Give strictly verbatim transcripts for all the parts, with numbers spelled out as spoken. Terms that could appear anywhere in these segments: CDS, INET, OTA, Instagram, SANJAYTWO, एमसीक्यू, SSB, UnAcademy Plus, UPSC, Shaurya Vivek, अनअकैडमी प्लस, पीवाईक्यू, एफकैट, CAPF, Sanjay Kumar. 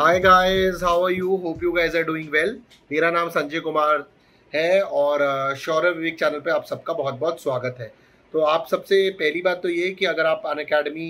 Hi guys, how are you? Hope you guys are doing well. मेरा नाम संजय कुमार है और शौर्य विवेक चैनल पे आप सबका बहुत बहुत स्वागत है। तो आप सबसे पहली बात तो ये कि अगर आप अनअकैडमी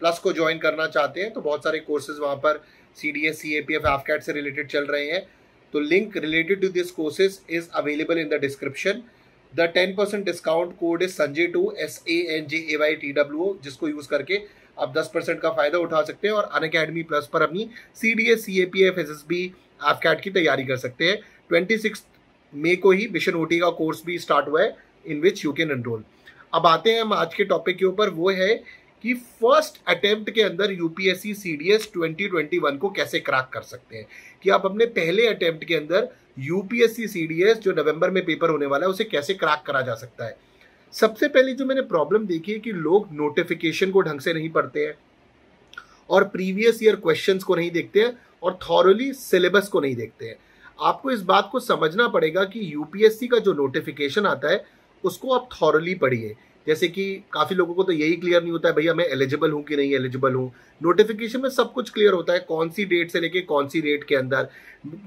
प्लस को ज्वाइन करना चाहते हैं तो बहुत सारे कोर्सेज वहाँ पर C D S, C A P F, एफकैट से रिलेटेड चल रहे हैं। तो link related to this courses is available in the description. The ten percent discount code is Sanjay two, S A N J A Y T W O, जिसको use करके आप दस percent का फ़ायदा उठा सकते हैं और अनअकैडमी प्लस पर अपनी C D S, C A P F, S S B, एफकैट की तैयारी कर सकते हैं। ट्वेंटी सिक्स मे को ही मिशन ओटी का कोर्स भी स्टार्ट हुआ है, in which you can enrol. अब आते हैं हम आज के टॉपिक के ऊपर, वो है कि फर्स्ट अटैम्प्ट के अंदर UPSC CDS twenty twenty one को कैसे क्रैक कर सकते हैं, कि आप अपने पहले अटैम्प्ट के अंदर यूपीएससी सीडीएस जो नवंबर में पेपर होने वाला है उसे कैसे क्रैक करा जा सकता है। सबसे पहले जो मैंने प्रॉब्लम देखी है कि लोग नोटिफिकेशन को ढंग से नहीं पढ़ते हैं और प्रीवियस ईयर क्वेश्चंस को नहीं देखते हैं और थॉरली सिलेबस को नहीं देखते हैं। आपको इस बात को समझना पड़ेगा कि यूपीएससी का जो नोटिफिकेशन आता है उसको आप थॉरली पढ़िए। जैसे कि काफ़ी लोगों को तो यही क्लियर नहीं होता है भैया मैं एलिजिबल हूँ कि नहीं एलिजिबल हूँ। नोटिफिकेशन में सब कुछ क्लियर होता है, कौन सी डेट से लेके कौन सी डेट के अंदर।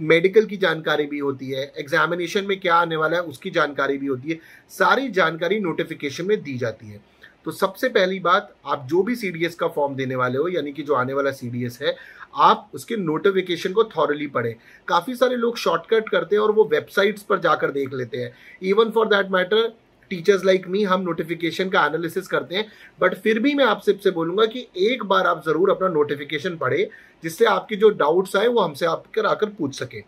मेडिकल की जानकारी भी होती है, एग्जामिनेशन में क्या आने वाला है उसकी जानकारी भी होती है। सारी जानकारी नोटिफिकेशन में दी जाती है। तो सबसे पहली बात, आप जो भी सी डी एस का फॉर्म देने वाले हो, यानी कि जो आने वाला सी डी एस है, आप उसके नोटिफिकेशन को थॉरली पढ़ें। काफ़ी सारे लोग शॉर्टकट करते हैं और वो वेबसाइट्स पर जाकर देख लेते हैं। Even for that matter teachers like me, हम नोटिफिकेशन का एनालिसिस करते हैं, बट फिर भी मैं आपसे आपसे बोलूंगा कि एक बार आप ज़रूर अपना नोटिफिकेशन पढ़ें, जिससे आपके जो डाउट्स आए वो हमसे आप कर आकर पूछ सकें।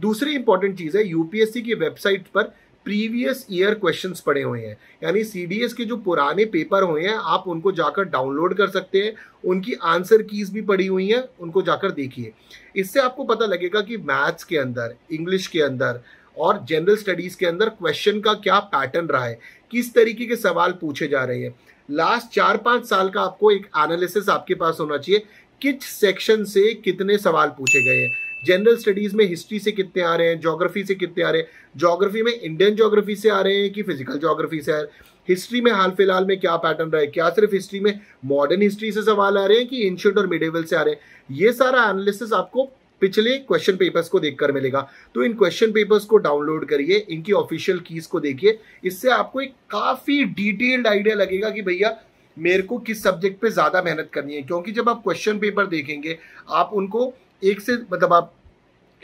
दूसरी इंपॉर्टेंट चीज़ है, यूपीएससी की वेबसाइट पर प्रीवियस ईयर क्वेश्चंस पड़े हुए हैं, यानी सीडीएस के जो पुराने पेपर हुए हैं आप उनको जाकर डाउनलोड कर सकते हैं। उनकी आंसर कीज भी पड़ी हुई हैं, उनको जाकर देखिए। इससे आपको पता लगेगा कि मैथ्स के अंदर, इंग्लिश के अंदर और जनरल स्टडीज के अंदर क्वेश्चन का क्या पैटर्न रहा है, किस तरीके के सवाल पूछे जा रहे हैं। लास्ट चार पाँच साल का आपको एक एनालिसिस आपके पास होना चाहिए, किस सेक्शन से कितने सवाल पूछे गए हैं। जनरल स्टडीज में हिस्ट्री से कितने आ रहे हैं, ज्योग्राफी से कितने आ रहे हैं, ज्योग्राफी में इंडियन ज्योग्राफी से आ रहे हैं कि फिजिकल ज्योग्राफी से आ रहे हैं, हिस्ट्री में हाल फिलहाल में क्या पैटर्न रहा है, क्या सिर्फ हिस्ट्री में मॉडर्न हिस्ट्री से सवाल आ रहे हैं कि एंशिएंट और मिडिवल से आ रहे हैं। ये सारा एनालिसिस आपको पिछले क्वेश्चन पेपर्स को देखकर मिलेगा। तो इन क्वेश्चन पेपर्स को डाउनलोड करिए, इनकी ऑफिशियल कीज को देखिए। इससे आपको एक काफ़ी डिटेल्ड आइडिया लगेगा कि भैया मेरे को किस सब्जेक्ट पे ज़्यादा मेहनत करनी है, क्योंकि जब आप क्वेश्चन पेपर देखेंगे आप उनको एक से मतलब आप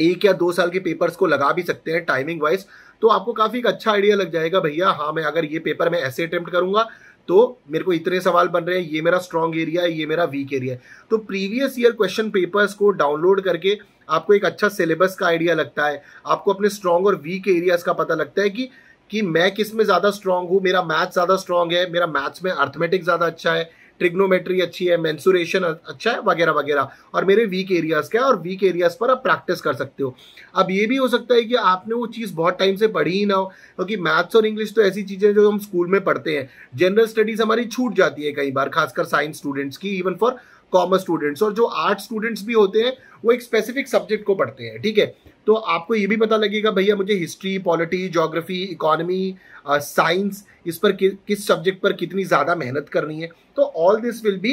एक या दो साल के पेपर्स को लगा भी सकते हैं टाइमिंग वाइज, तो आपको काफ़ी एक अच्छा आइडिया लग जाएगा भैया हाँ मैं अगर ये पेपर में ऐसे अटैम्प्ट करूँगा तो मेरे को इतने सवाल बन रहे हैं, ये मेरा स्ट्रॉन्ग एरिया है, ये मेरा वीक एरिया है। तो प्रीवियस ईयर क्वेश्चन पेपर्स को डाउनलोड करके आपको एक अच्छा सिलेबस का आइडिया लगता है, आपको अपने स्ट्रॉन्ग और वीक एरियाज का पता लगता है कि कि मैं किस में ज़्यादा स्ट्रॉन्ग हूँ। मेरा मैथ्स ज़्यादा स्ट्रॉन्ग है, मेरा मैथ्स में अर्थमेटिक ज़्यादा अच्छा है, ट्रिग्नोमेट्री अच्छी है, मेंसुरेशन अच्छा है, वगैरह वगैरह, और मेरे वीक एरियाज़ क्या है, और वीक एरियाज़ पर आप प्रैक्टिस कर सकते हो। अब ये भी हो सकता है कि आपने वो चीज़ बहुत टाइम से पढ़ी ही ना हो, क्योंकि मैथ्स और इंग्लिश तो ऐसी चीज़ें जो हम स्कूल में पढ़ते हैं। जनरल स्टडीज़ हमारी छूट जाती है कई बार, खासकर साइंस स्टूडेंट्स की, इवन फॉर कॉमर्स स्टूडेंट्स, और जो आर्ट स्टूडेंट्स भी होते हैं वो एक स्पेसिफिक सब्जेक्ट को पढ़ते हैं। ठीक है, तो आपको ये भी पता लगेगा भैया मुझे history, polity, geography, economy, science, इस पर कि, किस सब्जेक्ट पर कितनी ज़्यादा मेहनत करनी है। तो all this will be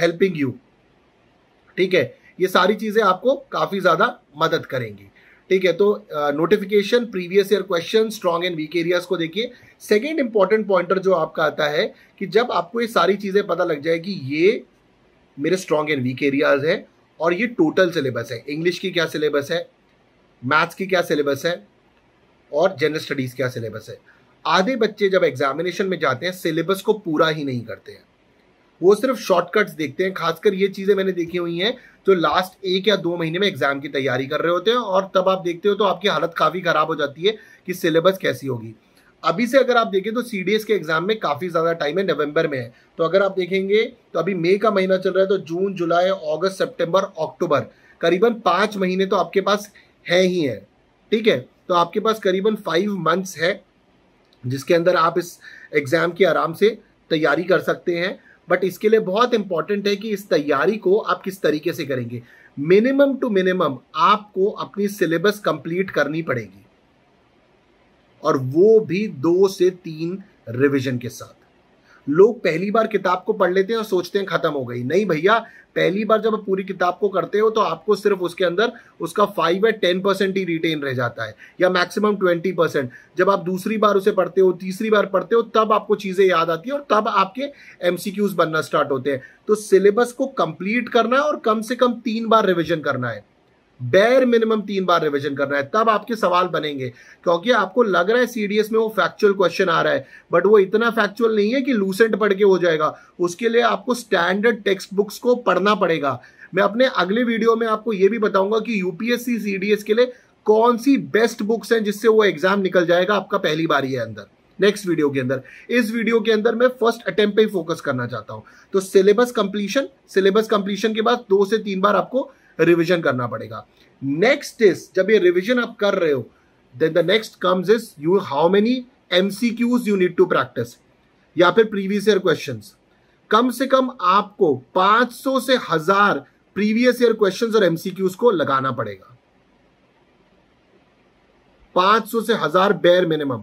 helping you. ठीक है, ये सारी चीज़ें आपको काफ़ी ज़्यादा मदद करेंगी। ठीक है, तो notification, previous year question, strong and weak areas को देखिए। सेकेंड इंपॉर्टेंट पॉइंटर जो आपका आता है कि जब आपको ये सारी चीज़ें पता लग जाएगी, ये मेरे स्ट्रॉन्ग एंड वीक एरियाज हैं और ये टोटल सिलेबस है, इंग्लिश की क्या सिलेबस है, मैथ्स की क्या सिलेबस है और जनरल स्टडीज़ क्या सिलेबस है। आधे बच्चे जब एग्जामिनेशन में जाते हैं सिलेबस को पूरा ही नहीं करते हैं, वो सिर्फ शॉर्टकट्स देखते हैं। खासकर ये चीज़ें मैंने देखी हुई हैं जो लास्ट एक या दो महीने में एग्ज़ाम की तैयारी कर रहे होते हैं, और तब आप देखते हो तो आपकी हालत काफ़ी ख़राब हो जाती है कि सिलेबस कैसी होगी। अभी से अगर आप देखें तो सीडीएस के एग्जाम में काफ़ी ज़्यादा टाइम है, नवंबर में है, तो अगर आप देखेंगे तो अभी मई का महीना चल रहा है, तो जून, जुलाई, अगस्त, सितंबर, अक्टूबर, करीबन पाँच महीने तो आपके पास है ही है। ठीक है, तो आपके पास करीबन फाइव मंथ्स है जिसके अंदर आप इस एग्ज़ाम की आराम से तैयारी कर सकते हैं। बट इसके लिए बहुत इंपॉर्टेंट है कि इस तैयारी को आप किस तरीके से करेंगे। मिनिमम टू मिनिमम आपको अपनी सिलेबस कंप्लीट करनी पड़ेगी, और वो भी दो से तीन रिवीजन के साथ। लोग पहली बार किताब को पढ़ लेते हैं और सोचते हैं खत्म हो गई। नहीं भैया, पहली बार जब आप पूरी किताब को करते हो तो आपको सिर्फ उसके अंदर उसका फाइव या टेन परसेंट ही रिटेन रह जाता है या मैक्सिमम ट्वेंटी परसेंट। जब आप दूसरी बार उसे पढ़ते हो, तीसरी बार पढ़ते हो, तब आपको चीज़ें याद आती है और तब आपके एमसीक्यूज बनना स्टार्ट होते हैं। तो सिलेबस को कंप्लीट करना है और कम से कम तीन बार रिविजन करना है, बेर मिनिमम तीन बार रिवीजन करना है, तब आपके सवाल बनेंगे। क्योंकि आपको लग रहा है सीडीएस में वो फैक्चुअल क्वेश्चन आ रहा है, बट वो इतना फैक्चुअल नहीं है कि लूसेंट पढ़ के हो जाएगा। उसके लिए आपको स्टैंडर्ड टेक्स्ट बुक्स को पढ़ना पड़ेगा। मैं अपने अगले वीडियो में आपको ये भी बताऊंगा कि यूपीएससी सीडीएस के लिए कौन सी बेस्ट बुक्स हैं जिससे वो एग्जाम निकल जाएगा आपका पहली बार ही अंदर। नेक्स्ट वीडियो के अंदर, इस वीडियो के अंदर मैं फर्स्ट अटेम्प्ट पे ही फोकस करना चाहता हूँ। तो सिलेबस कंप्लीशन, सिलेबस कंप्लीशन के बाद दो से तीन बार आपको रिवीजन करना पड़ेगा। नेक्स्ट इज, जब ये रिवीजन आप कर रहे हो, then the next comes is you how many MCQs you need to practice या फिर प्रीवियस ईयर क्वेश्चंस। कम से कम आपको पाँच सौ से हजार प्रीवियस ईयर क्वेश्चंस और एमसीक्यूज को लगाना पड़ेगा। पाँच सौ से हजार बेयर मिनिमम।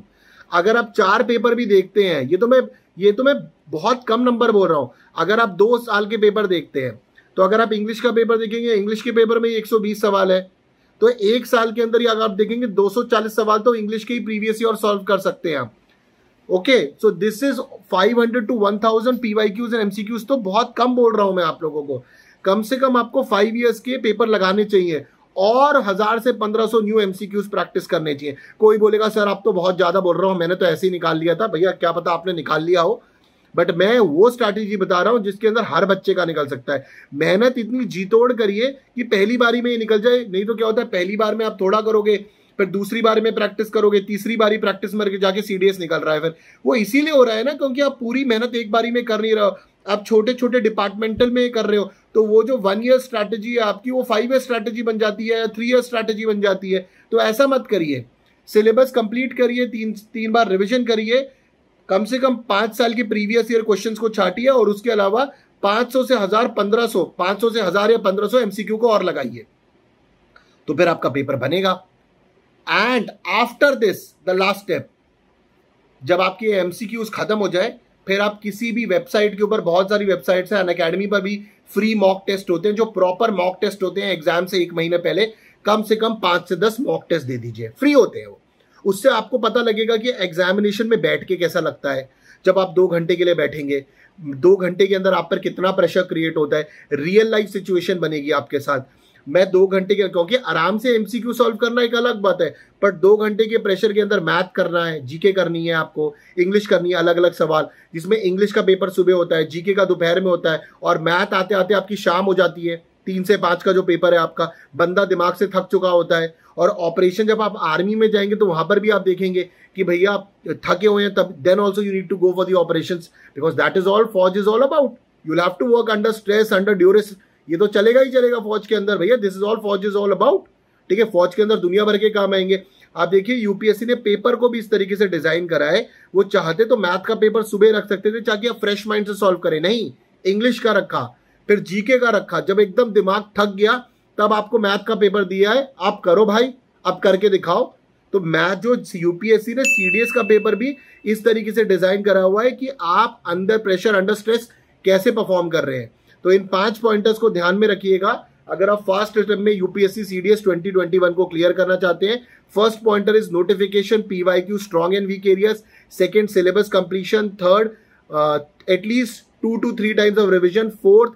अगर आप चार पेपर भी देखते हैं, ये तो मैं ये तो मैं बहुत कम नंबर बोल रहा हूं, अगर आप दो साल के पेपर देखते हैं तो अगर आप इंग्लिश का पेपर देखेंगे, इंग्लिश के पेपर में एक सौ बीस सवाल है, तो एक साल के अंदर ही अगर आप देखेंगे दो सौ चालीस सवाल तो इंग्लिश के ही प्रीवियस ईयर सॉल्व कर सकते हैं आप। Okay, so this is five hundred to one thousand PYQs and MCQs. तो बहुत कम बोल रहा हूं मैं आप लोगों को। कम से कम आपको फाइव ईयर्स के पेपर लगाने चाहिए और हजार से पंद्रह सौ न्यू एमसीक्यूज प्रैक्टिस करने चाहिए। कोई बोलेगा सर आप तो बहुत ज्यादा बोल रहा हूँ, मैंने तो ऐसे ही निकाल लिया था। भैया क्या पता आपने निकाल लिया हो, बट मैं वो स्ट्रैटेजी बता रहा हूँ जिसके अंदर हर बच्चे का निकल सकता है। मेहनत इतनी जीतोड़ करिए कि पहली बारी में ही निकल जाए। नहीं तो क्या होता है, पहली बार में आप थोड़ा करोगे, फिर दूसरी बार में प्रैक्टिस करोगे, तीसरी बारी प्रैक्टिस करके जाके सीडीएस निकल रहा है। फिर वो इसीलिए हो रहा है ना क्योंकि आप पूरी मेहनत एक बारी में कर नहीं रहे हो, आप छोटे छोटे डिपार्टमेंटल में कर रहे हो। तो वो जो वन ईयर स्ट्रैटेजी है आपकी, वो फाइव ईयर स्ट्रैटेजी बन जाती है या थ्री ईयर स्ट्रैटेजी बन जाती है। तो ऐसा मत करिए, सिलेबस कंप्लीट करिए, तीन तीन बार रिविजन करिए, कम से कम पाँच साल के प्रीवियस ईयर क्वेश्चंस को छाटिए और उसके अलावा पाँच सौ से हजार पंद्रह सौ, पाँच सौ से हजार या पंद्रह सौ एमसीक्यू को और लगाइए, तो फिर आपका पेपर बनेगा। And after this the last step, जब आपके एमसीक्यूज खत्म हो जाए, फिर आप किसी भी वेबसाइट के ऊपर, बहुत सारी वेबसाइट्स हैं, अनअकैडमी पर भी फ्री मॉक टेस्ट होते हैं जो प्रॉपर मॉक टेस्ट होते हैं। एग्जाम से एक महीने पहले कम से कम पाँच से दस मॉक टेस्ट दे दीजिए, फ्री होते हैं वो। उससे आपको पता लगेगा कि एग्जामिनेशन में बैठ के कैसा लगता है। जब आप दो घंटे के लिए बैठेंगे, दो घंटे के अंदर आप पर कितना प्रेशर क्रिएट होता है, रियल लाइफ सिचुएशन बनेगी आपके साथ। मैं दो घंटे के, क्योंकि आराम से एमसीक्यू सॉल्व करना एक अलग बात है, बट दो घंटे के प्रेशर के अंदर मैथ करना है, जीके करनी है आपको, इंग्लिश करनी है, अलग अलग सवाल, जिसमें इंग्लिश का पेपर सुबह होता है, जीके का दोपहर में होता है और मैथ आते आते आपकी शाम हो जाती है। तीन से पाँच का जो पेपर है आपका, बंदा दिमाग से थक चुका होता है। और ऑपरेशन, जब आप आर्मी में जाएंगे तो वहाँ पर भी आप देखेंगे कि भैया आप थके हुए हैं, तब then also you need to go for the operation, because that is all फौज is all about. You'll have to work under stress, under duress, ये तो चलेगा ही चलेगा फौज के अंदर भैया, दिस इज ऑल फौज इज ऑल अबाउट। ठीक है, फौज के अंदर दुनिया भर के काम आएंगे। आप देखिए यूपीएससी ने पेपर को भी इस तरीके से डिजाइन करा है। वो चाहते तो मैथ का पेपर सुबह रख सकते थे ताकि आप फ्रेश माइंड से सॉल्व करें, नहीं, इंग्लिश का रखा, फिर जीके का रखा। जब एकदम दिमाग थक गया तब आपको मैथ का पेपर दिया है, आप करो भाई, आप करके दिखाओ। तो मैथ, जो यूपीएससी ने सीडीएस का पेपर भी इस तरीके से डिजाइन करा हुआ है कि आप अंडर प्रेशर, अंडर स्ट्रेस कैसे परफॉर्म कर रहे हैं। तो इन पांच पॉइंटर्स को ध्यान में रखिएगा अगर आप फास्ट अटेम्प्ट में UPSC CDS twenty twenty one को क्लियर करना चाहते हैं। First pointer is notification, पीवाईक्यू, strong and weak areas. Second, syllabus completion. Third, at least two two three times of revision. Fourth,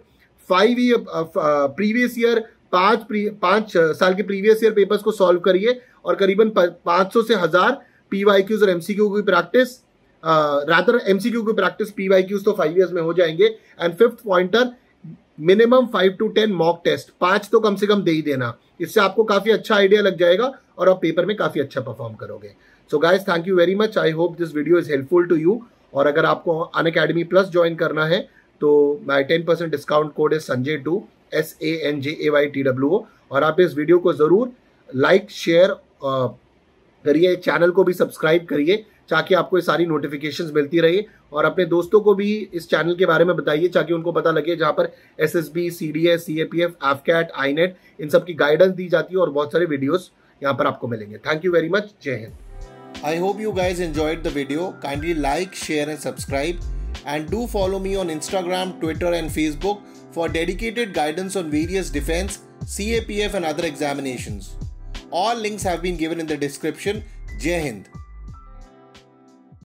five year previous year, पाँच पाँच साल के previous year papers को solve करिए और करीबन पाँच सौ से हजार पीवाईक्यूज और एमसीक्यू की प्रैक्टिस, रादर एमसीक्यू की प्रैक्टिस, पीवाईक्यूज तो फाइव ईयर्स में हो जाएंगे। And fifth pointer, minimum five to ten mock test, पाँच तो कम से कम दे ही देना। इससे आपको काफी अच्छा आइडिया लग जाएगा और आप पेपर में काफी अच्छा परफॉर्म करोगे। So guys, thank you very much, I hope this video is helpful to you. और अगर आपको अनअकैडमी प्लस ज्वाइन करना है तो my ten percent discount code है Sanjay two, S A N J A Y T W O. और आप इस वीडियो को ज़रूर लाइक शेयर करिए, चैनल को भी सब्सक्राइब करिए ताकि आपको ये सारी नोटिफिकेशंस मिलती रहे। और अपने दोस्तों को भी इस चैनल के बारे में बताइए ताकि उनको पता लगे, जहाँ पर S S B, C D S, C A P F, एफकैट, I net, इन सब की गाइडेंस दी जाती है और बहुत सारे वीडियोज़ यहाँ पर आपको मिलेंगे। थैंक यू वेरी मच, जय Hind. I hope you guys enjoyed the video, kindly like share and subscribe and do follow me on Instagram, Twitter and Facebook for dedicated guidance on various defense, C A P F and other examinations. All links have been given in the description. Jai Hind.